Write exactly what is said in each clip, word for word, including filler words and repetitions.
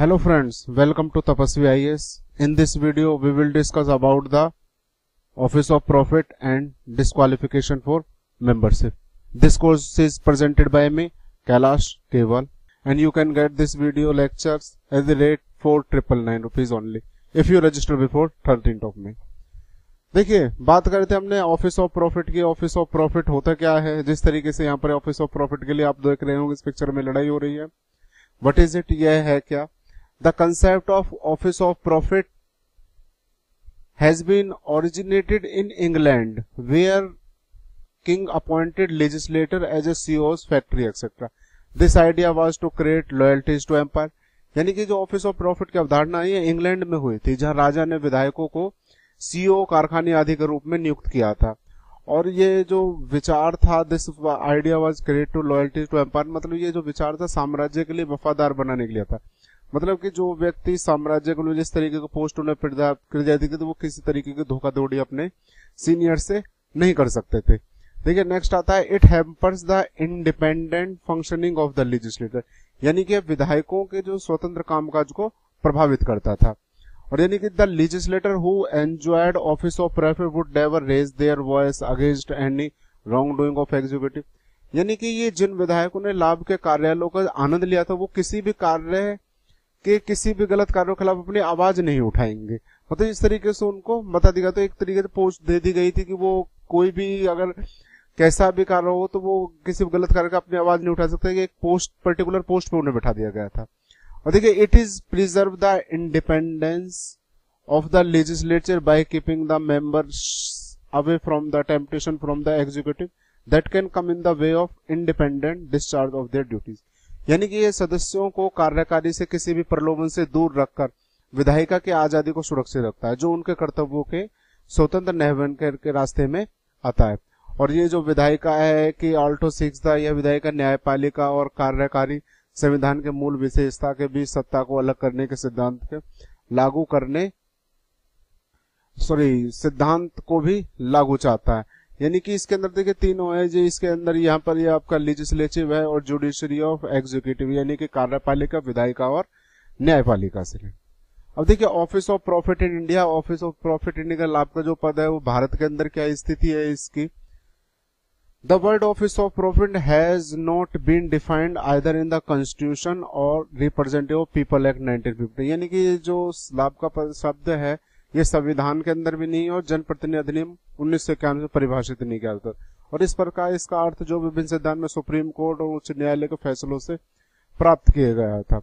Hello friends, welcome to Tapasvi I A S. In this video we will discuss about the Office of Profit and disqualification for membership. This course is presented by me, Kailash Keval, and you can get this video lectures at the rate four nine nine nine rupees only if you register before thirteenth of May. देखिए बात करते हैं हमने office of profit की। Office of profit होता क्या है? जिस तरीके से यहाँ पर ऑफिस ऑफ प्रॉफिट के लिए आप देख रहे होंगे इस पिक्चर में लड़ाई हो रही है। What is it? यह है क्या? The concept of office of profit has been originated in England, where king appointed legislator as a C E O's factory et cetera. This idea was to create loyalties to empire. यानी कि जो office of profit की अवधारणा है England में हुई थी, जहां राजा ने विधायकों को C E O कारखाने आदि के रूप में नियुक्त किया था। और ये जो विचार था, this idea was create to loyalties to empire, मतलब ये जो विचार था साम्राज्य के लिए वफादार बनाने के लिए था। मतलब कि जो व्यक्ति साम्राज्य को जिस तरीके को पोस्ट उन्हें कर जाती थी, तो वो किसी तरीके की धोखाधड़ी अपने सीनियर से नहीं कर सकते थे। देखिए नेक्स्ट आता है, it hampers the independent functioning of the legislator, यानी कि विधायकों के जो स्वतंत्र कामकाज को प्रभावित करता था। और यानी कि the legislator who enjoyed office of profit would never raise their voice against any wrong doing of executive, यानी कि ये जिन विधायकों ने लाभ के कार्यालयों का आनंद लिया था, वो किसी भी कार्य के किसी भी गलत कार्यों के खिलाफ अपनी आवाज नहीं उठाएंगे। मतलब इस तरीके से उनको बता दिया, तो एक तरीके से पोस्ट दे दी गई थी कि वो कोई भी अगर कैसा भी कार्य हो तो वो किसी भी गलत कार्य का अपनी आवाज नहीं उठा सकते। एक पोस्ट, पर्टिकुलर पोस्ट पे उन्हें बैठा दिया गया था। और देखिए, it is preserve the independence of the legislature by keeping the members away from the temptation from the executive that can come in the way of independent discharge of their duties, यानी कि ये सदस्यों को कार्यकारी से किसी भी प्रलोभन से दूर रखकर विधायिका की आजादी को सुरक्षित रखता है, जो उनके कर्तव्यों के स्वतंत्र निर्वहन के रास्ते में आता है। और ये जो विधायिका है कि ऑल्टो सिक्स था, यह विधायिका न्यायपालिका और कार्यकारी संविधान के मूल विशेषता के बीच सत्ता को अलग करने के सिद्धांत के लागू करने सॉरी सिद्धांत को भी लागू चाहता है। यानी कि इसके अंदर देखिए तीन है जो इसके अंदर यहाँ पर ये यह आपका लेजिस्लेटिव है और जुडिशरी ऑफ एग्जीक्यूटिव, यानी कि कार्यपालिका, विधायिका और न्यायपालिका से। अब देखिए office of profit in India, office of profit India का लाभ का जो पद है वो भारत के अंदर क्या स्थिति है इसकी? The word office of profit has not been defined either in the constitution और representative people act nineteen fifty, यानी कि जो लाभ का शब्द है ये संविधान के अंदर भी नहीं और जनप्रतिनिधि अधिनियम उन्नीस सौ इक्यानवे में परिभाषित नहीं किया जाता। और इस प्रकार इसका अर्थ जो विभिन्न सिद्धांत में सुप्रीम कोर्ट और उच्च न्यायालय के फैसलों से प्राप्त किया गया था।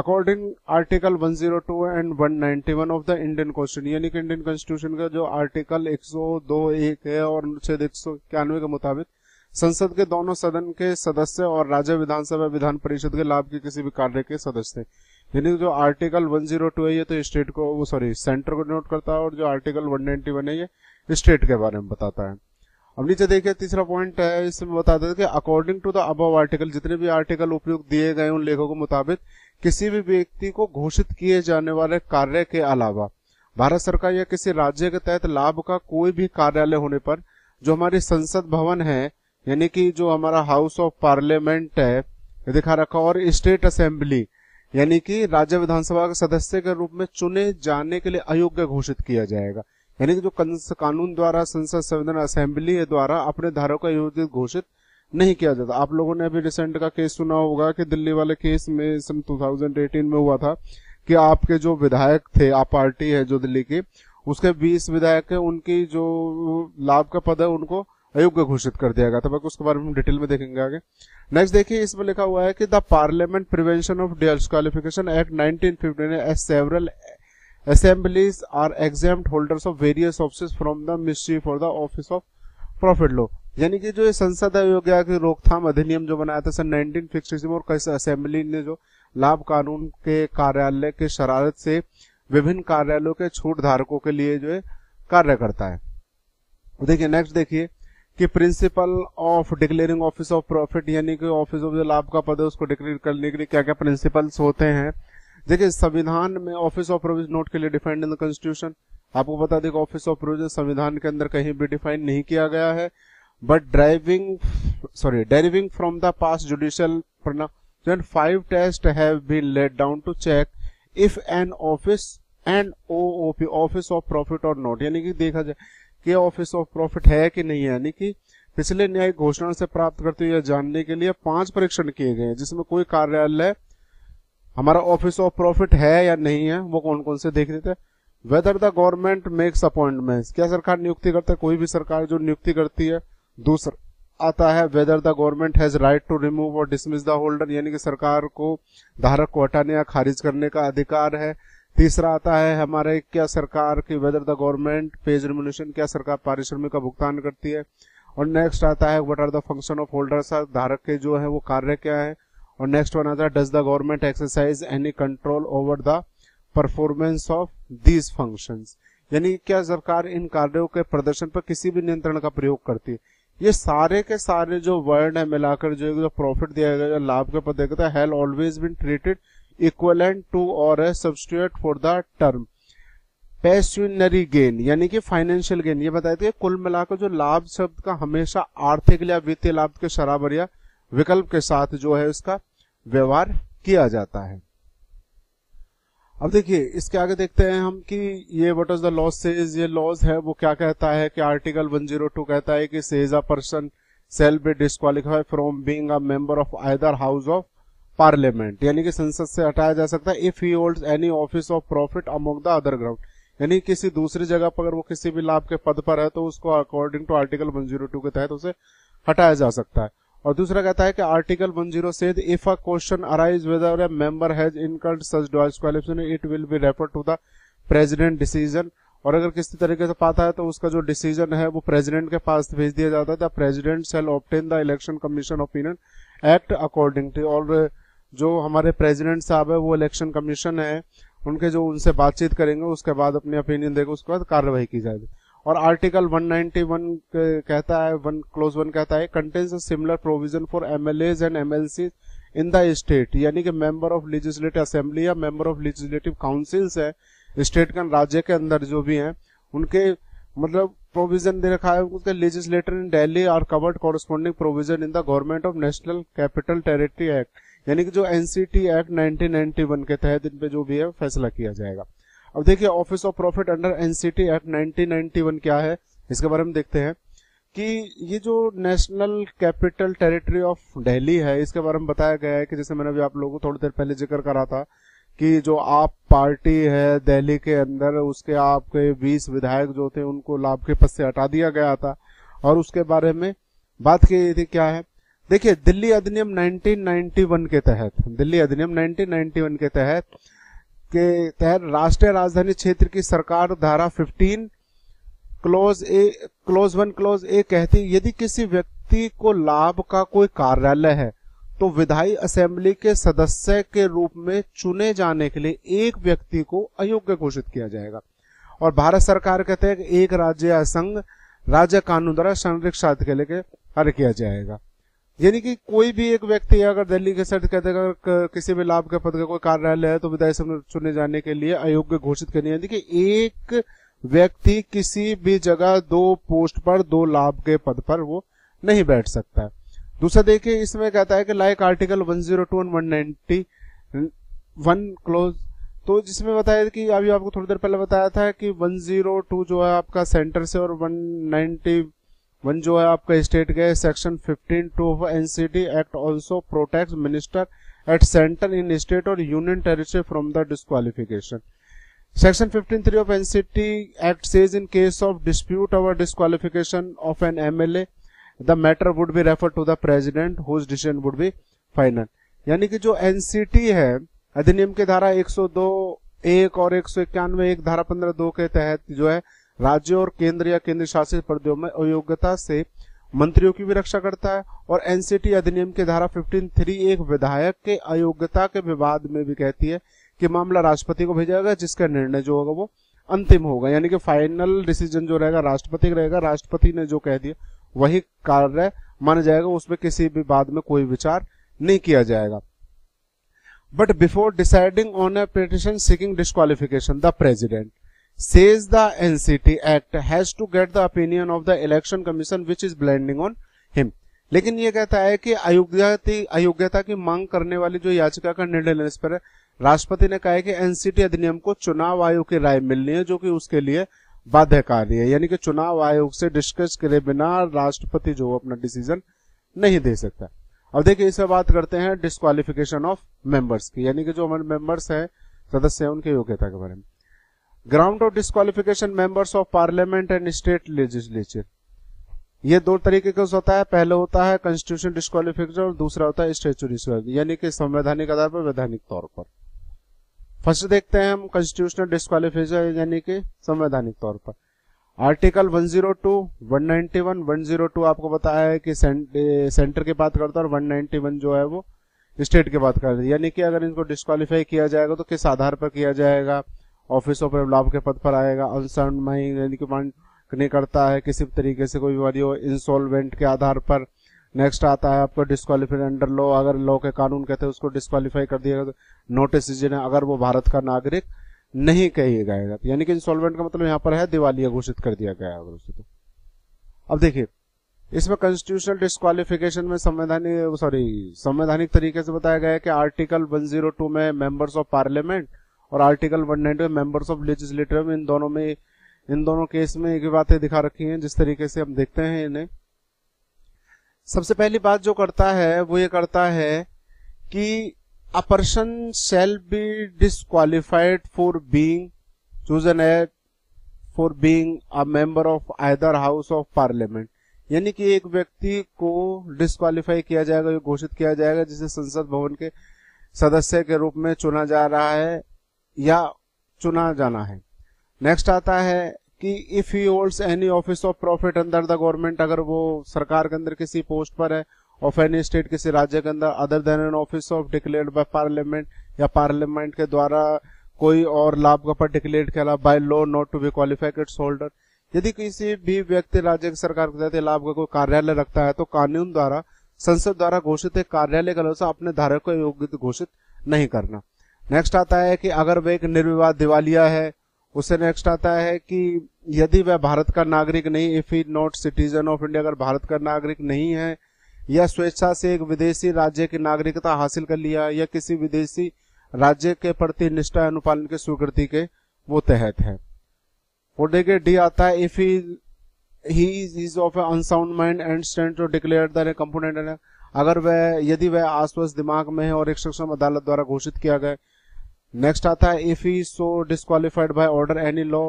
According article one zero two and one ninety one of the Indian constitution, यानी कि इंडियन कॉन्स्टिट्यूशन का जो आर्टिकल एक सौ दो एक है और अनुच्छेद एक सौ इक्यानवे के मुताबिक संसद के दोनों सदन के सदस्य और राज्य विधानसभा विधान परिषद के लाभ के किसी भी कार्य के सदस्य, यानी जो आर्टिकल वन ज़ीरो टू है ये तो स्टेट को वो सॉरी सेंटर को नोट करता है, और जो आर्टिकल वन नाइंटी वन है ये स्टेट के बारे में बताता है। अब नीचे देखिए तीसरा पॉइंट है, इसमें बताता है कि according to the above article, जितने भी आर्टिकल उपयुक्त दिए गए उन लेखों के मुताबिक किसी भी व्यक्ति को घोषित किए जाने वाले कार्य के अलावा भारत सरकार या किसी राज्य के तहत लाभ का कोई भी कार्यालय होने पर जो हमारी संसद भवन है, यानी कि जो हमारा हाउस ऑफ पार्लियामेंट है दिखा रखा, और स्टेट असेंबली यानी कि राज्य विधानसभा के सदस्य के रूप में चुने जाने के लिए अयोग्य घोषित किया जाएगा। यानी कि जो कानून द्वारा संसद संविधान असेंबली द्वारा अपने धारक को अयोग्य घोषित नहीं किया जाता। आप लोगों ने अभी रिसेंट का केस सुना होगा कि दिल्ली वाले केस में सन टू थाउज़ेंड एटीन में हुआ था कि आपके जो विधायक थे, आप पार्टी है जो दिल्ली की, उसके बीस विधायक है, उनकी जो लाभ का पद है उनको अयोग्य घोषित कर दिया गया था। बाकी उसके बारे में हम डिटेल में देखेंगे आगे। नेक्स्ट देखिए, इसमें लिखा हुआ है कि the parliament prevention of disqualification act nineteen fifty ने as several assemblies are exempt holders of various office from the mischief for the office of profit law, यानी कि जो संसद अयोग्यता की रोकथाम अधिनियम जो बनाया था सन नाइनटीन सिक्सटी में, और कैसे असेंबली ने जो लाभ कानून के कार्यालय के शरारत से विभिन्न कार्यालयों के छूट धारकों के लिए जो है कार्य करता है। देखिए नेक्स्ट देखिए कि principal of declaring office of profit, यानी कि ऑफिस ऑफ जो लाभ का पद है उसको डिक्लेयर करने के लिए क्या क्या प्रिंसिपल्स होते हैं? देखिए संविधान में ऑफिस ऑफ प्रोविजन नोट के लिए डिफाइंड इन द कॉन्स्टिट्यूशन, आपको बता दें कि ऑफिस ऑफ प्रोविजन संविधान के अंदर कहीं भी डिफाइन नहीं किया गया है, but driving sorry deriving from the past judicial five test have been laid down to check if an office and OOP office of profit और नॉट, यानी कि देखा जाए कि ऑफिस ऑफ प्रॉफिट है कि नहीं है, यानी कि पिछले न्यायिक घोषणा से प्राप्त करते हुए यह जानने के लिए पांच परीक्षण किए गए हैं, जिसमें कोई कार्यालय हमारा ऑफिस ऑफ प्रॉफिट है या नहीं है वो कौन कौन से देख लेते हैं। Whether the government makes appointments, क्या सरकार नियुक्ति करता है, कोई भी सरकार जो नियुक्ति करती है। दूसरा आता है whether the government has right to remove और डिसमिस द होल्डर, यानी कि सरकार को धारक को हटाने या खारिज करने का अधिकार है। तीसरा आता है हमारे क्या सरकार की whether the government pays remuneration, क्या सरकार पारिश्रमिक का भुगतान करती है। और नेक्स्ट आता है what are the function of holders, धारक के जो है वो कार्य क्या है। और नेक्स्ट वन आता है does the government exercise any control over the performance of these functions, यानी क्या सरकार इन कार्यों के प्रदर्शन पर किसी भी नियंत्रण का प्रयोग करती है। ये सारे के सारे जो वर्ड है मिलाकर जो जो प्रॉफिट दिया गया जो लाभ के पद देता है always been treated equivalent to और a substitute for the term pecuniary gain, यानी कि फाइनेंशियल गेन। ये बताते हैं कुल मिलाकर जो लाभ शब्द का हमेशा आर्थिक या वित्तीय लाभ के शराबर या विकल्प के साथ जो है उसका व्यवहार किया जाता है। अब देखिए इसके आगे देखते हैं हम कि ये what is the laws says, ये लॉज है वो क्या कहता है कि आर्टिकल वन ज़ीरो टू कहता है कि says a person shall be disqualified from being a member of either house of parliament, यानी कि संसद से हटाया जा सकता है if he holds any office of profit among the other ground, यानी किसी दूसरी जगह पर अगर वो किसी भी लाभ के पद पर है तो उसको according to article one zero two के तहत उसे हटाया जा सकता है। और दूसरा कहता है कि article one zero says if a question arise whether a member has incurred such disqualification it will be refer to the president decision, और अगर किसी तरीके से पाता है तो उसका जो डिसीजन है वो प्रेसिडेंट के पास भेज दिया जाता है। The president shall obtain the election commission opinion act according to, और जो हमारे प्रेसिडेंट साहब है वो इलेक्शन कमीशन है उनके जो उनसे बातचीत करेंगे उसके बाद अपनी ओपिनियन देंगे, उसके बाद कार्रवाई की जाएगी। और आर्टिकल वन नाइंटी वन कहता है वन क्लोज वन कहता है contains a similar provision for MLAs and MLC in the state, यानी कि मेंबर ऑफ लेजिस्लेटिव असेंबली या मेंबर ऑफ लेजिस्लेटिव काउंसिल्स है स्टेट के राज्य के अंदर जो भी हैं उनके मतलब प्रोविजन दे रखा है उसके legislator in Delhi are covered corresponding provision in the government of national capital territory act, यानी कि जो NCT act nineteen ninety one के तहत इन पे जो भी है फैसला किया जाएगा। अब देखिए office of profit under NCT act nineteen ninety one क्या है इसके बारे में देखते हैं कि ये जो national capital territory of Delhi है इसके बारे में बताया गया है कि जैसे मैंने भी आप लोगों को थोड़ी देर पहले जिक्र करा था कि जो आप पार्टी है दिल्ली के अंदर उसके आपके बीस विधायक जो थे उनको लाभ के पद से हटा दिया गया था और उसके बारे में बात की थी। क्या है देखिए दिल्ली अधिनियम नाइंटीन नाइंटी वन के तहत दिल्ली अधिनियम नाइंटीन नाइंटी वन के तहत के तहत राष्ट्रीय राजधानी क्षेत्र की सरकार धारा fifteen clause A clause one clause A कहती यदि किसी व्यक्ति को लाभ का कोई कार्यालय है तो विधायी असेंबली के सदस्य के रूप में चुने जाने के लिए एक व्यक्ति को अयोग्य घोषित किया जाएगा। और भारत सरकार के तहत एक राज्य या संघ राज्य कानून द्वारा संरक्षित के लिए कार्य किया जाएगा, यानी कि कोई भी एक व्यक्ति अगर दिल्ली के साथ कहते हैं अगर किसी भी लाभ के पद का कोई कार्यालय है तो विधायी सभा चुने जाने के लिए अयोग्य घोषित करनी है, यानी कि एक व्यक्ति किसी भी जगह दो पोस्ट पर दो लाभ के पद पर वो नहीं बैठ सकता है। दूसरा देखिए इसमें कहता है कि like article one zero two and one ninety one clause, तो जिसमें बताया कि अभी आपको थोड़ी देर पहले बताया था कि वन ज़ीरो टू जो है आपका सेंटर से और वन नाइंटी वन जो है आपका स्टेट के section fifteen two of NCT act also protects minister at centre in state और union territory from the disqualification. Section fifteen three of NCT act says in case of dispute over disqualification of an MLA The matter would be referred to the president, whose decision would be final. यानी कि जो NCT है अधिनियम के धारा एक सौ दो एक और एक सौ इक्यानवे एक धारा पंद्रह दो के तहत जो है राज्यों और केंद्र या केंद्र शासित प्रदेशों में अयोग्यता से मंत्रियों की भी रक्षा करता है। और एनसीटी अधिनियम के धारा पंद्रह तीन एक विधायक के अयोग्यता के विवाद में भी कहती है कि मामला राष्ट्रपति को भेजेगा जिसका निर्णय जो होगा वो अंतिम होगा, यानी कि फाइनल डिसीजन जो रहेगा राष्ट्रपति रहेगा, राष्ट्रपति ने जो कह दिया वही कार्य माना जाएगा, उसमें किसी भी बाद में कोई विचार नहीं किया जाएगा। But before deciding on a petition seeking disqualification the president says the NCT act has to get the opinion of the election commission which is blinding on him, लेकिन यह कहता है कि अयोग्यता अयोग्यता की मांग करने वाली जो याचिका का निर्णय लेने पर राष्ट्रपति ने कहा है कि एनसीटी अधिनियम को चुनाव आयोग की राय मिलनी है, जो कि उसके लिए बाध्यकारी है, यानी कि चुनाव आयोग से डिस्कस करे बिना राष्ट्रपति जो अपना डिसीजन नहीं दे सकता। अब देखिए इसमें बात करते हैं डिस्क्वालिफिकेशन ऑफ मेंबर्स की, यानी कि जो हमारे मेंबर्स हैं, सदस्य हैं, उनके योग्यता के बारे में। Ground of disqualification members of parliament and state legislature, ये दो तरीके का होता है। पहला होता है कॉन्स्टिट्यूशन डिस्क्वालिफिकेशन और दूसरा होता है स्टैट्यूटरी डिस्क्वालिफिकेशन, यानी कि संवैधानिक आधार पर, वैधानिक तौर पर। फर्स्ट देखते हैं हम कॉन्स्टिट्यूशनल डिस्क्वालिफिकेशन यानी कि संवैधानिक तौर पर। Article one O two, one ninety one, one O two आपको बताया है कि सेंटर की बात करता है और वन नाइन्टी वन जो है वो स्टेट की बात करता है, यानी कि अगर इनको डिस्क्वालीफाई किया जाएगा तो किस आधार पर किया जाएगा, ऑफिस ऑफ लाभ के पद पर आएगा, अनसाउंड नहीं करता है, किसी भी तरीके से कोई बीमारी हो, इंसॉल्वेंट के आधार पर। नेक्स्ट आता है आपको डिस्क्वालीफाई अंडर लॉ, अगर लॉ के कानून कहते हैं उसको डिस्क्वालीफाई कर दिया तो नोटिस इश्यू, अगर वो भारत का नागरिक नहीं कही गया, यानी कि इंसॉल्वेंट का मतलब यहाँ पर है दिवालिया घोषित कर दिया गया अगर उसे तो। अब देखिए इसमें कॉन्स्टिट्यूशनल डिस्क्वालिफिकेशन में संवैधानिक सॉरी संवैधानिक तरीके से बताया गया है कि आर्टिकल वन ओ टू में मेंबर्स ऑफ पार्लियामेंट और article one ninety one members of legislative में, इन दोनों में इन दोनों केस में एक ही बातें दिखा रखी हैं, जिस तरीके से हम देखते हैं इन्हें। सबसे पहली बात जो करता है वो ये करता है कि A person shall be disqualified for being chosen as for being a member of either house of parliament, यानी कि एक व्यक्ति को डिस्क्वालीफाई किया जाएगा, घोषित किया जाएगा जिसे संसद भवन के सदस्य के रूप में चुना जा रहा है या चुना जाना है। नेक्स्ट आता है कि if he holds any office of profit under the government, अगर वो सरकार के अंदर किसी पोस्ट पर है, ऑफ एनी स्टेट किसी राज्य के अंदर, other than an office of declared by parliament या पार्लियामेंट के द्वारा कोई और लाभ का पद डिक्लेयर्ड किया by law not to be qualified its holder, यदि किसी भी व्यक्ति राज्य की सरकार के तहत लाभ का कोई कार्यालय रखता है तो कानून द्वारा संसद द्वारा घोषित एक कार्यालय का अनुसार अपने धारक को योग्य घोषित नहीं करना। नेक्स्ट आता है कि अगर वह एक निर्विवाद दिवालिया है उससे। नेक्स्ट आता है कि यदि वह भारत का नागरिक नहीं, if he not citizen of India, अगर भारत का नागरिक नहीं है या स्वेच्छा से एक विदेशी राज्य की नागरिकता हासिल कर लिया या किसी विदेशी राज्य के प्रति निष्ठा अनुपालन के स्वीकृति के वो तहत है। और देखिए डी आता है if he is of unsound mind and stand to declare the component, अगर वह यदि वह आश्वस्त दिमाग में है और एक सक्षम अदालत द्वारा घोषित किया गया। नेक्स्ट आता है if he so disqualified by order any law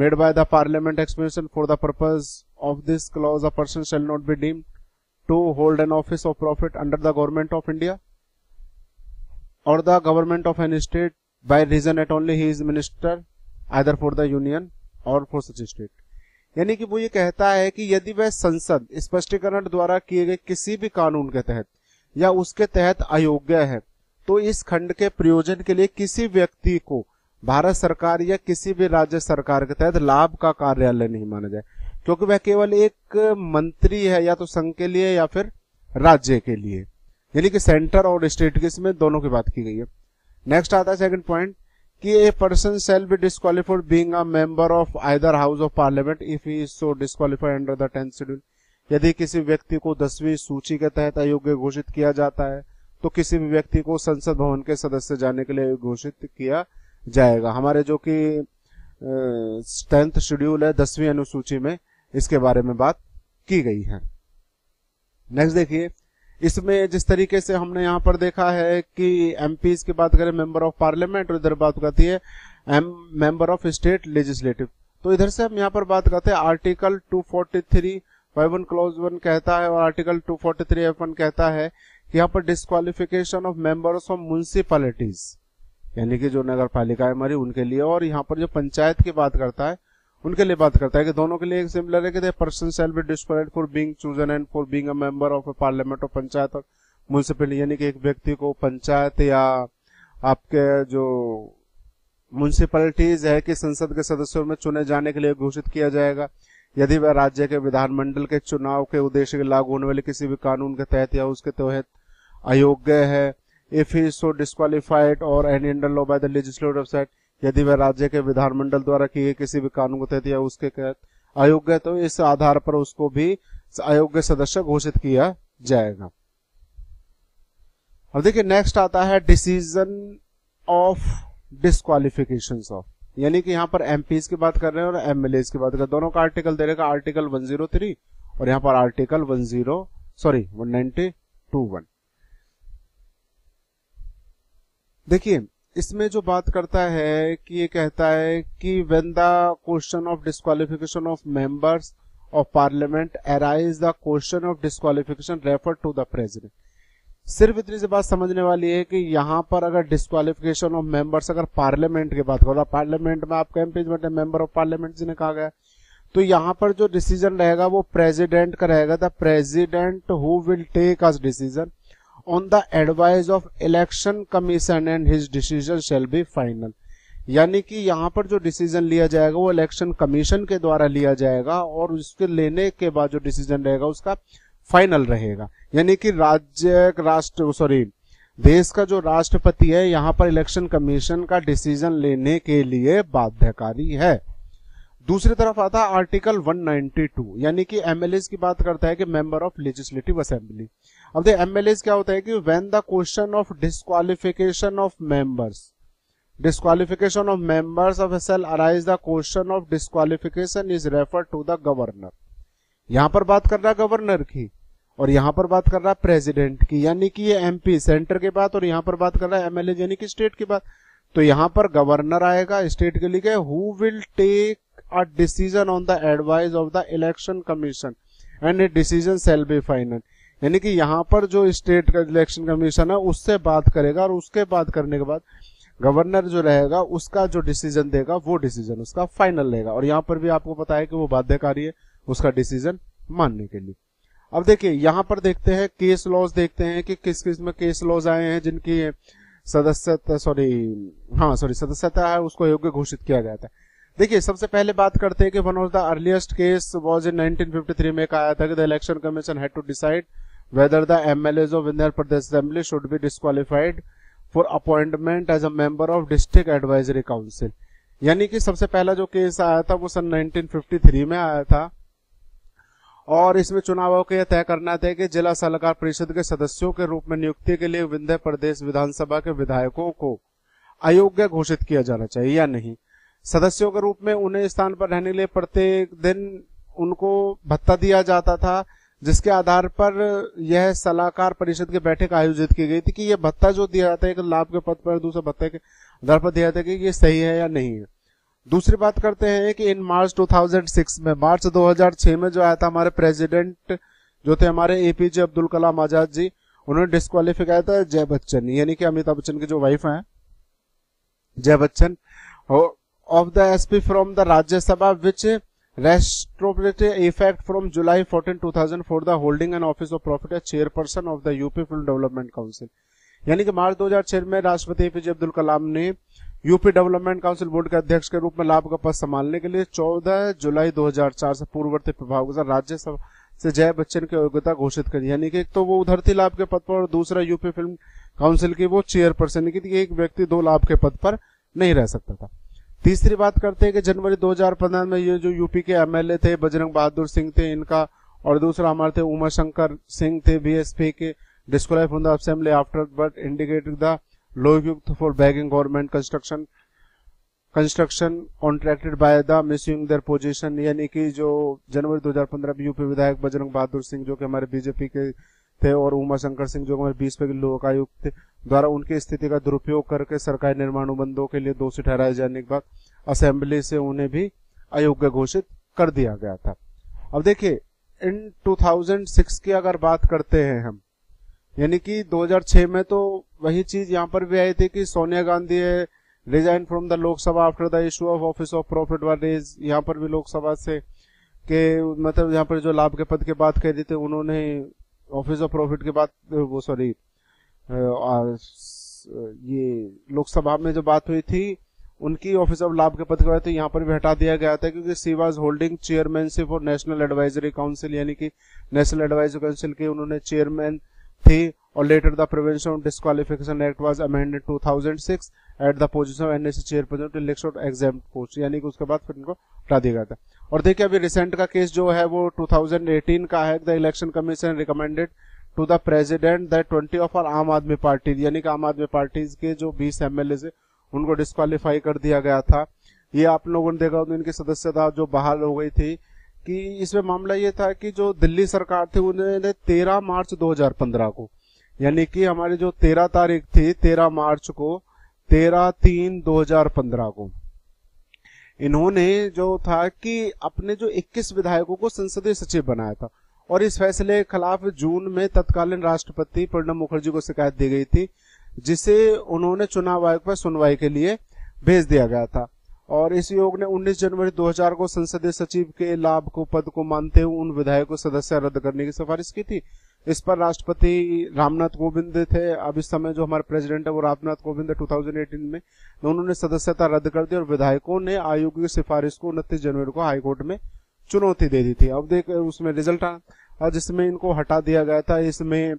made by the parliament explanation for the purpose of this clause a person shall not be deemed to hold an office of profit under the government of India or the government of any state by reason that only he is minister either for the union or for such a state, यानी कि वो ये कहता है कि यदि वह संसद स्पष्टीकरण द्वारा किए गए किसी भी कानून के तहत या उसके तहत अयोग्य है तो इस खंड के प्रयोजन के लिए किसी व्यक्ति को भारत सरकार या किसी भी राज्य सरकार के तहत लाभ का कार्यालय नहीं माना जाए, क्योंकि वह केवल एक मंत्री है या तो संघ के लिए या फिर राज्य के लिए, यानी कि सेंटर और स्टेट के, इसमें दोनों की बात की गई है। नेक्स्ट आता है सेकंड पॉइंट कि a person shall be disqualified being a member of either house of parliament if he is so disqualified under the tenth schedule, यदि किसी व्यक्ति को दसवीं सूची के तहत अयोग्य घोषित किया जाता है तो किसी भी व्यक्ति को संसद भवन के सदस्य जाने के लिए घोषित किया जाएगा। हमारे जो कि टेंथ शेड्यूल है दसवीं अनुसूची में इसके बारे में बात की गई है। नेक्स्ट देखिए इसमें जिस तरीके से हमने यहाँ पर देखा है कि एमपीज की बात करें मेंबर ऑफ पार्लियामेंट और इधर बात करती है मेंबर ऑफ स्टेट लेजिस्लेटिव, तो इधर से हम यहाँ पर बात करते हैं article two forty three five one clause one कहता है और article two forty three F one कहता है कि यहाँ पर disqualification of members of municipalities, यानी कि जो नगर पालिका है हमारी उनके लिए, और यहाँ पर जो पंचायत की बात करता है उनके लिए बात करता है कि दोनों के लिए एक सिमिलर है कि person shall be disqualified for being chosen and for being a member of a parliament और पंचायत और म्यूनिसिपैलिटी, यानी कि एक व्यक्ति को पंचायत या आपके जो म्यूनिसिपैलिटीज है कि संसद के सदस्यों में चुने जाने के लिए घोषित किया जाएगा यदि वह राज्य के विधानमंडल के चुनाव के उद्देश्य के लागू होने वाले किसी भी कानून के तहत या उसके तहत अयोग्य है। इफ ही सो डिस्क्वालिफाइड और any under law by the legislative website, यदि वह राज्य के विधानमंडल द्वारा किए किसी भी कानून को तहत या उसके तहत अयोग्य तो इस आधार पर उसको भी अयोग्य सदस्य घोषित किया जाएगा। अब देखिए नेक्स्ट आता है डिसीजन ऑफ डिस्क्वालिफिकेशन ऑफ, यानी कि यहाँ पर एमपीज की बात कर रहे हैं और एमएलएज की बात कर, दोनों का आर्टिकल दे रखा, आर्टिकल वन जीरो थ्री और यहाँ पर article one zero sorry one ninety two one. देखिए इसमें जो बात करता है कि ये कहता है कि when the question of disqualification of members of parliament arise the question of disqualification refer to the president. सिर्फ इतनी सी बात समझने वाली है कि यहाँ पर अगर डिस्क्वालिफिकेशन ऑफ मेंबर्स अगर पार्लियामेंट की बात करो, पार्लियामेंट में आपका इम्पीचमेंट है, मेंबर ऑफ पार्लियामेंट जिन्हें कहा गया, तो यहाँ पर जो डिसीजन रहेगा वो प्रेसिडेंट का रहेगा। The president who will take as decision on the advice of election commission and his decision shall be final. यानी कि यहाँ पर जो डिसीजन लिया जाएगा वो इलेक्शन कमीशन के द्वारा लिया जाएगा और उसके लेने के बाद जो डिसीजन रहेगा उसका फाइनल रहेगा। यानी कि राज्य राष्ट्र सॉरी देश का जो राष्ट्रपति है यहाँ पर इलेक्शन कमीशन का डिसीजन लेने के लिए बाध्यकारी है। दूसरी तरफ आता है आर्टिकल वन नाइनटी टू, यानी कि एमएलएज की बात करता है कि मेंबर ऑफ लेजिस्लेटिव असेंबली। अब देखिए एमएलएज क्या होता है कि when the question of disqualification of members disqualification of members of SL arise the question of disqualification is refer to the governor. यहाँ पर बात कर रहा है गवर्नर की और यहाँ पर बात कर रहा है प्रेसिडेंट की, यानी कि ये एमपी सेंटर के बात और यहाँ पर बात कर रहा है एमएलए यानी कि स्टेट की बात। तो यहाँ पर गवर्नर आएगा स्टेट के लिए, who will take a decision on the advice of the election commission and a decision shall be final। यानी कि यहाँ पर जो स्टेट का इलेक्शन कमीशन है उससे बात करेगा और उसके बात करने के बाद गवर्नर जो रहेगा उसका जो डिसीजन देगा वो डिसीजन उसका फाइनल रहेगा। और यहाँ पर भी आपको पता है कि वो बाध्यकारी है उसका डिसीजन मानने के लिए। अब देखिए यहाँ पर देखते हैं केस लॉज, देखते हैं कि किस किस में केस लॉज आए हैं जिनकी सदस्यता सॉरी हाँ सॉरी सदस्यता है उसको योग्य घोषित किया गया था। देखिए सबसे पहले बात करते हैं कि one of the earliest case was in nineteen fifty three में आया था कि the election commission had to decide whether the MLAs of Vindhyachal Pradesh assembly should be disqualified for appointment as a member of district advisory council. यानी कि सबसे पहला जो case आया था वो सन नाइनटीन फिफ्टी थ्री में आया था और इसमें चुनावों के तय करना था कि जिला सलाहकार परिषद के सदस्यों के रूप में नियुक्ति के लिए विंध्य प्रदेश विधानसभा के विधायकों को अयोग्य घोषित किया जाना चाहिए या नहीं। सदस्यों के रूप में उन्हें स्थान पर रहने के लिए प्रत्येक दिन उनको भत्ता दिया जाता था, जिसके आधार पर यह सलाहकार परिषद की बैठक आयोजित की गई थी कि यह भत्ता जो दिया जाता है एक लाभ के पद पर दूसरे भत्ते के आधार पर दिया जाता है कि ये सही है या नहीं है। दूसरी बात करते हैं कि in March two thousand six में मार्च दो हज़ार छह में जो आया था हमारे प्रेसिडेंट जो थे हमारे एपीजे अब्दुल कलाम आजाद जी, उन्होंने डिस्क्वालीफाई किया था जय बच्चन यानी कि अमिताभ बच्चन की जो वाइफ है जय बच्चन और of the S P from the Rajya Sabha which retrospective effect from July fourteenth two thousand for the holding an office of profit as chairperson of the U P Film Development Council। यानी कि मार्च दो हज़ार छह में राष्ट्रपति APJ Abdul Kalam ने UP development council board के अध्यक्ष के रूप में लाभ का पद संभालने के लिए चौदह जुलाई दो हज़ार चार से पूर्ववर्ती प्रभाव के साथ राज्यसभा से जय बच्चन की योग्यता घोषित करी। यानी कि एक तो वो उधर थी लाभ के पद पर और दूसरा यूपी फिल्म काउंसिल की वो चेयरपर्सन की थी, एक व्यक्ति दो लाभ के पद पर नहीं रह सकता था। तीसरी बात करते हैं कि जनवरी दो हज़ार पंद्रह में ये जो यूपी के एमएलए थे बजरंग बहादुर सिंह थे इनका और दूसरा हमारे थे उमा शंकर सिंह थे बीएसपी के disqualified from the assembly after but indicated the Lokayukta for bagging government construction construction contracted by the misusing their position. यानी कि जो जनवरी दो हज़ार पंद्रह में यूपी विधायक बजरंग बहादुर सिंह जो कि हमारे बीजेपी के थे और उमा शंकर सिंह जो हमारे बीस के लोक आयुक्त थे द्वारा उनकी स्थिति का दुरुपयोग करके सरकारी निर्माण अनुबंधों के लिए दोषी ठहराए जाने के बाद असेंबली से उन्हें भी अयोग्य घोषित कर दिया गया था। अब देखिए इन दो हज़ार छह की अगर बात करते हैं हम, यानी कि दो हज़ार छह में तो वही चीज यहाँ पर भी आई थी कि Sonia Gandhi resign from the Lok Sabha after the issue of office of profit वाले। यहाँ पर भी लोकसभा से के मतलब यहाँ पर जो लाभ के पद की बात कह रही थी उन्होंने ऑफिस ऑफ प्रॉफिट के बाद वो सॉरी ये लोकसभा में जो बात हुई थी उनकी ऑफिस ऑफ लाभ के पद के बाद तो यहाँ पर भी हटा दिया गया था क्योंकि she was holding chairmanship for national advisory council. यानी कि नेशनल एडवाइजरी काउंसिल के उन्होंने चेयरमैन थी और later the prevention of disqualification act was amended two thousand six at the position of NSC chairperson to elect of exempt post. यानी कि उसके बाद फिर उनको हटा दिया गया था। और देखिए अभी रिसेंट का केस जो है वो टू थाउजेंड एटीन का है। The election commission recommended to the president that twenty of are Aam Aadmi party, यानी कि आम आदमी पार्टी के जो बीस एमएलए थे उनको डिस्क्वालीफाई कर दिया गया था। ये आप लोगों ने देखा तो इनकी सदस्यता जो बहाल हो गई थी, कि इसमें मामला ये था कि जो दिल्ली सरकार थी उन्होंने तेरह मार्च दो हजार पंद्रह को, यानी कि हमारी जो तेरह तारीख थी तेरह मार्च को, तेरह तीन दो हजार पंद्रह को इन्होंने जो था कि अपने जो इक्कीस विधायकों को संसदीय सचिव बनाया था। और इस फैसले के खिलाफ जून में तत्कालीन राष्ट्रपति प्रणब मुखर्जी को शिकायत दी गई थी, जिसे उन्होंने चुनाव आयोग पर सुनवाई के लिए भेज दिया गया था। और इस आयोग ने उन्नीस जनवरी दो हजार को संसदीय सचिव के लाभ को पद को मानते हुए उन विधायकों सदस्य रद्द करने की सिफारिश की थी। इस पर राष्ट्रपति रामनाथ कोविंद थे, अब इस समय जो हमारे प्रेसिडेंट है वो रामनाथ कोविंद, दो हजार अठारह में उन्होंने सदस्यता रद्द कर दी और विधायकों ने आयोग की सिफारिश को उनतीस जनवरी को हाईकोर्ट में चुनौती दे दी थी। अब देख उसमें रिजल्ट आया, जिसमें इनको हटा दिया गया था। इसमें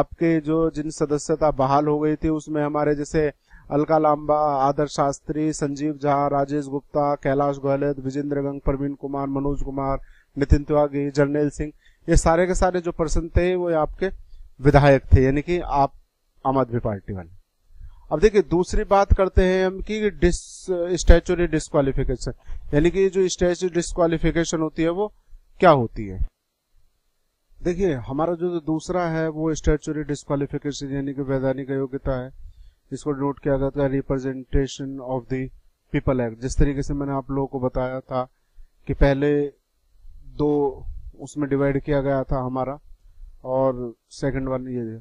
आपके जो जिन सदस्यता बहाल हो गई थी उसमें हमारे जैसे अलका लांबा, आदर शास्त्री, संजीव झा, राजेश गुप्ता, कैलाश गहलोत, विजेंद्र गर्ग, प्रवीण कुमार, मनोज कुमार, नितिन तिवारी, जर्नल सिंह, ये सारे के सारे जो पर्सन थे वो आपके विधायक थे, यानी कि आप आम आदमी पार्टी वाले। अब देखिए दूसरी बात करते हैं हम कि डिस स्टैचुरी डिस्क्वालिफिकेशन, यानी कि जो स्टैचुरी डिस्क्वालिफिकेशन होती है वो क्या होती है। देखिए हमारा जो दूसरा है वो स्टैचुरी डिस्क्वालिफिकेशन यानी कि वैधानिक अयोग्यता है, इसको नोट किया जाता है representation of the people act. जिस तरीके से मैंने आप लोगों को बताया था कि पहले दो उसमें डिवाइड किया गया था हमारा, और सेकंड वन ये है।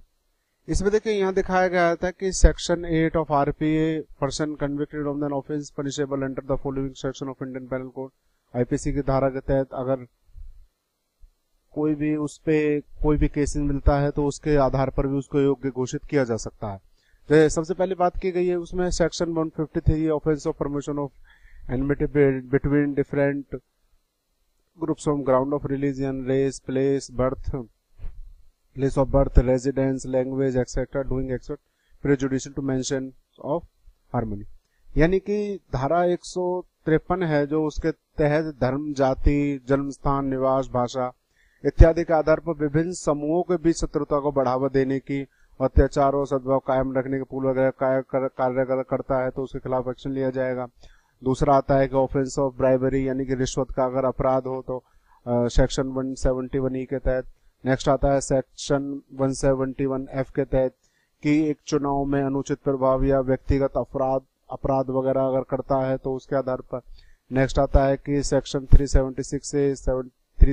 इसमें देखिए यहाँ दिखाया गया था कि section eight of RPA, person convicted of an offence punishable under the following section of Indian penal code, IPC की धारा के तहत अगर कोई भी उस पर कोई भी केस मिलता है तो उसके आधार पर भी उसको योग्य घोषित किया जा सकता है। सबसे पहले बात की गई है उसमें सेक्शन एक सौ तिरेपन offence of promotion of enmity between different groups on ground of religion, race, place birth place of birth, residence, language etcetera, doing etcetera prejudicial to mention of harmony. यानी कि धारा एक सौ तिरपन है जो उसके तहत धर्म, जाति, जन्म स्थान, निवास, भाषा इत्यादि के आधार पर विभिन्न समूहों के बीच शत्रुता को बढ़ावा देने की, अत्याचार और सद्भाव कायम रखने के पूर्व अगर कार्य करता है तो उसके खिलाफ एक्शन लिया जाएगा। दूसरा आता है कि ऑफेंस ऑफ ब्राइबरी यानी कि रिश्वत का अगर अपराध हो तो सेक्शन एक सौ इकहत्तर ई के तहत। नेक्स्ट आता है सेक्शन एक सौ इकहत्तर एफ के तहत कि एक चुनाव में अनुचित प्रभाव या व्यक्तिगत अपराध अपराध वगैरह अगर करता है तो उसके आधार पर। नेक्स्ट आता है कि सेक्शन तीन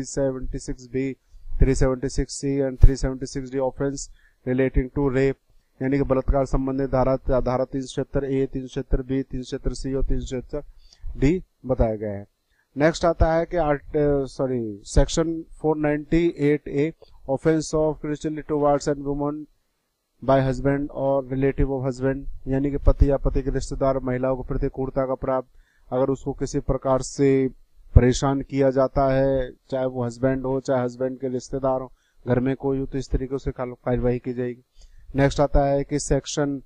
सौ छिहत्तर ए, तीन सौ छिहत्तर बी, तीन सौ छिहत्तर सी एंड तीन सौ छिहत्तर D offence relating to rape, यानी कि बलात्कार संबंधित धारा धारा तीन सौ छिहत्तर ए, तीन सौ छिहत्तर बी, तीन सौ छिहत्तर सी और तीन सौ छिहत्तर डी बताया गया है। नेक्स्ट आता है कि सॉरी सेक्शन चार सौ अट्ठानवे A offence of cruelty towards and woman by husband और रिलेटिव ऑफ हस्बैंड, यानी कि पति या पति के रिश्तेदार महिलाओं के प्रति क्रूरता का अपराध, अगर उसको किसी प्रकार से परेशान किया जाता है चाहे वो हस्बैंड हो चाहे हस्बैंड के रिश्तेदार हो, घर में कोई हो, तो इस तरीके से कार्यवाही की जाएगी। नेक्स्ट आता है कि section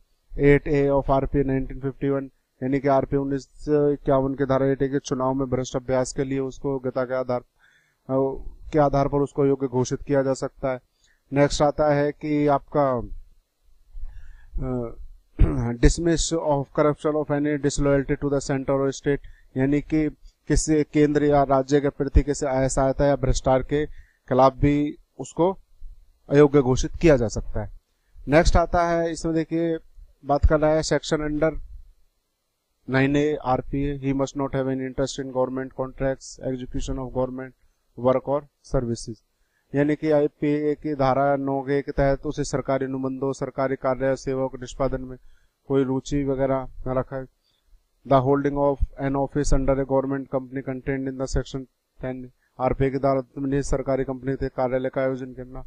eight A of RP उन्नीस सौ इक्यावन यानी कि आरपी उन्नीस सौ इक्यावन के धारा एट ए के चुनाव में भ्रष्ट अभ्यास के लिए उसको योग्यता के आधार के आधार पर उसको योग्य घोषित किया जा सकता है। नेक्स्ट आता है कि आपका dismiss of corruption of any disloyalty to the centre और स्टेट, यानी कि किसी केंद्र या राज्य के प्रति किसी असहायता या भ्रष्टाचार के खिलाफ भी उसको अयोग्य घोषित किया जा सकता है। नेक्स्ट आता है इसमें देखिए बात कर रहा है section under nine A RPA, he must not have an interest in government contracts, execution of government work और सर्विसेज, यानी कि आईपीए की धारा नौ के तहत उसे सरकारी अनुबंधों, सरकारी कार्य सेवाओं के निष्पादन में कोई रुचि वगैरह न रखा। The holding of an office under a government company content in the section ten RPA की धारा में सरकारी कंपनी के कार्यालय का आयोजन करना।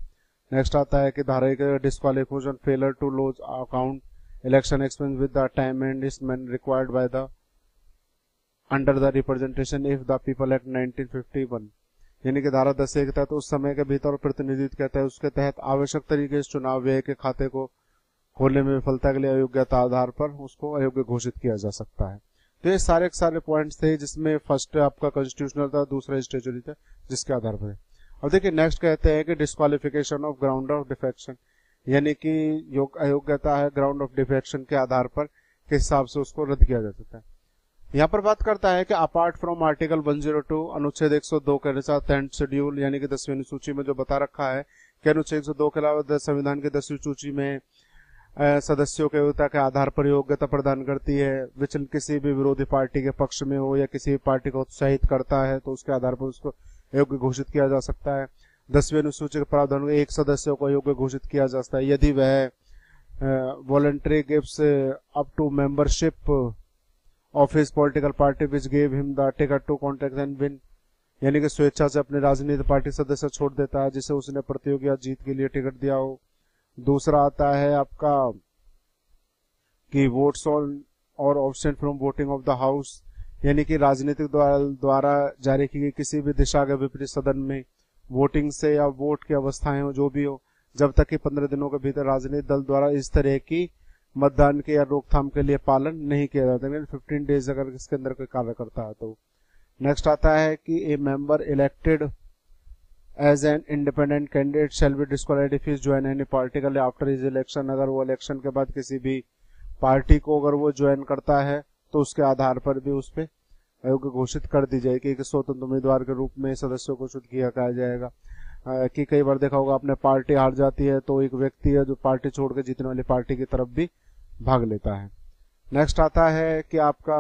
नेक्स्ट आता है कि धारा के disqualification failure to lodge account election expense with the time and is man required by the under the representation if the people act nineteen fifty one, यानी कि धारा दस ए के तहत उस समय के भीतर प्रतिनिधित्व कहता है उसके तहत आवश्यक तरीके से चुनाव व्यय के खाते को खोलने में विफलता के लिए अयोग्यता आधार पर उसको अयोग्य घोषित किया जा सकता है। तो ये सारे के सारे पॉइंट्स थे जिसमें फर्स्ट आपका कॉन्स्टिट्यूशनल था, दूसरा स्टैच्यूटरी था, जिसके आधार पर। अब देखिए नेक्स्ट कहते हैं कि disqualification of ground of defection, यानी कि योग अयोग्यता है ग्राउंड ऑफ डिफेक्शन के आधार पर किस हिसाब से उसको रद्द किया जा सकता है। यहाँ पर बात करता है कि अपार्ट फ्रॉम आर्टिकल एक सौ दो अनुच्छेद एक सौ दो के अनुसार टेंथ शेड्यूल यानी कि दसवीं सूची में जो बता रखा है कि अनुच्छेद एक सौ दो के अलावा संविधान की दसवीं सूची में सदस्यों के योग्यता के आधार पर योग्यता प्रदान करती है। विचलन किसी भी विरोधी पार्टी के पक्ष में हो या किसी भी पार्टी को उत्साहित करता है तो उसके आधार पर उसको योग्य घोषित किया जा सकता है। दसवीं अनुसूची के प्रावधान में एक सदस्य को योग्य घोषित किया जा सकता है यदि वह voluntary gives up to membership of his political party which gave him the ticket to contest and win, यानी कि स्वेच्छा से अपने राजनीतिक पार्टी सदस्य छोड़ देता है जिसे उसने प्रतियोगिता जीत के लिए टिकट दिया हो। दूसरा आता है आपका कि votes on or ऑब्स्टेंट from voting of the house, यानी कि राजनीतिक द्वारा जारी की गई किसी भी दिशा के विपरीत सदन में वोटिंग से या वोट की अवस्थाएं हो जो भी हो जब तक कि पंद्रह दिनों के भीतर राजनीतिक दल द्वारा इस तरह की मतदान के या रोकथाम के लिए पालन नहीं किया जाता है, फिफ्टीन डेज अगर इसके अंदर कोई कार्य करता है तो। नेक्स्ट आता है कि a member elected as an independent candidate shall be disqualified if he join any political after is election, अगर वो इलेक्शन के बाद किसी भी पार्टी को अगर वो ज्वाइन करता है तो उसके आधार पर भी उस पर अयोग्य घोषित कर दी जाएगी। एक स्वतंत्र उम्मीदवार के रूप में सदस्यों को घोषित किया जाएगा कि कई बार देखा होगा आपने पार्टी हार जाती है तो एक व्यक्ति है जो पार्टी छोड़ के जीतने वाली पार्टी की तरफ भी भाग लेता है। नेक्स्ट आता है कि आपका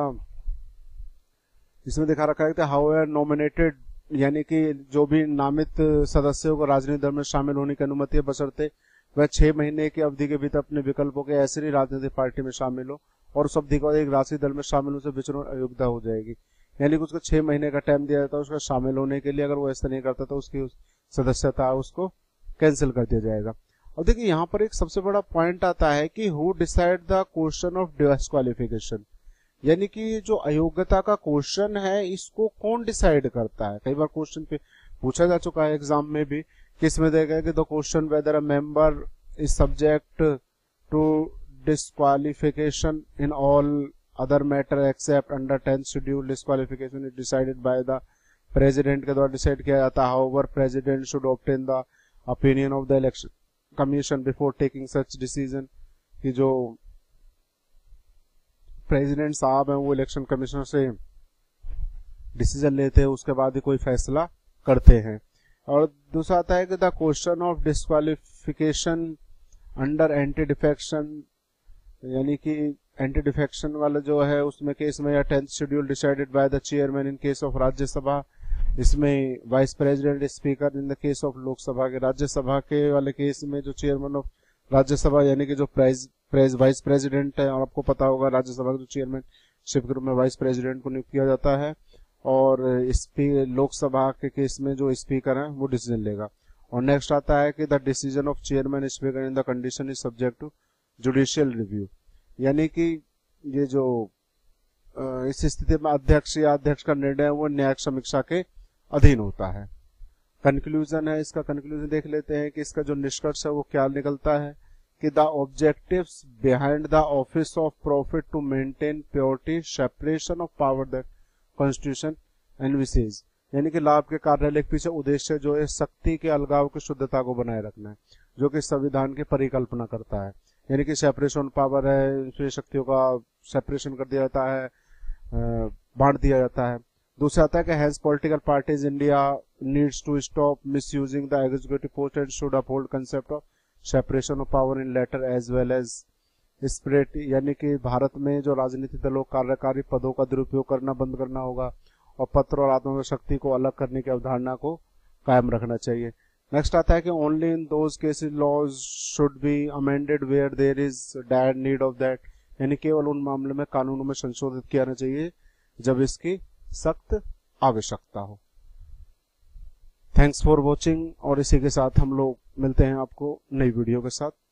इसमें दिखा रखा है कि हाउएवर नॉमिनेटेड, यानी कि जो भी नामित सदस्यों को राजनीतिक दल में शामिल होने की अनुमति है बशर्ते वह छह महीने की अवधि के भीतर अपने विकल्पों के ऐसी राजनीतिक पार्टी में शामिल हो और उस अवधि के बाद एक राजनीतिक दल में शामिल होने से विचरण अयोग्यता हो जाएगी। यानी कि उसको छह महीने का टाइम दिया जाता है उसका शामिल होने के लिए, अगर वो ऐसा नहीं करता तो उसकी उस सदस्यता उसको कैंसिल कर दिया जाएगा। अब देखिए यहाँ पर एक सबसे बड़ा पॉइंट आता है कि who decide the question of disqualification, यानी कि जो अयोग्यता का क्वेश्चन है इसको कौन डिसाइड करता है। कई बार क्वेश्चन पे पूछा जा चुका है एग्जाम में भी कि इसमें देखा है कि the question whether a member is subject to disqualification in all other matter except under tenth schedule disqualification is decided by the president के द्वारा डिसाइड किया जाता है। However president should obtain the opinion of the election commission before taking such decision, कि जो president साहब हैं वो इलेक्शन कमीशन से डिसीजन लेते हैं उसके बाद ही कोई फैसला करते हैं। और दूसरा आता है कि the question of disqualification under anti defection, यानी कि एंटी डिफेक्शन वाला जो है उसमें केस में या tenth schedule decided by the chairman in case of Rajya Sabha, इसमें vice president speaker in the case of Lok Sabha के, राज्यसभा के वाले केस में जो चेयरमैन ऑफ राज्यसभा यानी कि जो प्राइज प्रेस वाइस प्रेसिडेंट है और आपको पता होगा राज्यसभा के चेयरमैन शिप के रूप में वाइस प्रेसिडेंट को नियुक्त किया जाता है और लोकसभा के केस में जो स्पीकर है वो डिसीजन लेगा। और नेक्स्ट आता है कि the decision of chairman speaker in the condition is subject to judicial review, यानी कि ये जो इस स्थिति में अध्यक्ष या अध्यक्ष का निर्णय है वो न्यायिक समीक्षा के अधीन होता है। कंक्लूजन है, इसका कंक्लूजन देख लेते हैं कि इसका जो निष्कर्ष है वो क्या निकलता है कि the objectives behind the office of profit to maintain purity separation of power that constitution envisages, यानी कि लाभ के कार्यालय के पीछे उद्देश्य जो है शक्ति के अलगाव की शुद्धता को बनाए रखना है जो कि संविधान की परिकल्पना करता है। यानी कि सेपरेशन पावर है, शक्तियों का सेपरेशन कर दिया जाता है, बांट दिया जाता है। दूसरा आता है कि has political parties India needs to stop misusing the executive post and should uphold concept of separation of power in letter as well as spirit, यानी कि भारत में जो राजनीतिक दलों कार्यकारी पदों का दुरुपयोग करना बंद करना होगा और पत्र और आत्म शक्ति को अलग करने की अवधारणा को कायम रखना चाहिए। नेक्स्ट आता है कि only in those cases laws should be amended where there is dire need of that, यानी केवल उन मामलों में कानूनों में संशोधित किया जाना चाहिए जब इसकी सख्त आवश्यकता हो। थैंक्स फॉर वॉचिंग, और इसी के साथ हम लोग मिलते हैं आपको नई वीडियो के साथ।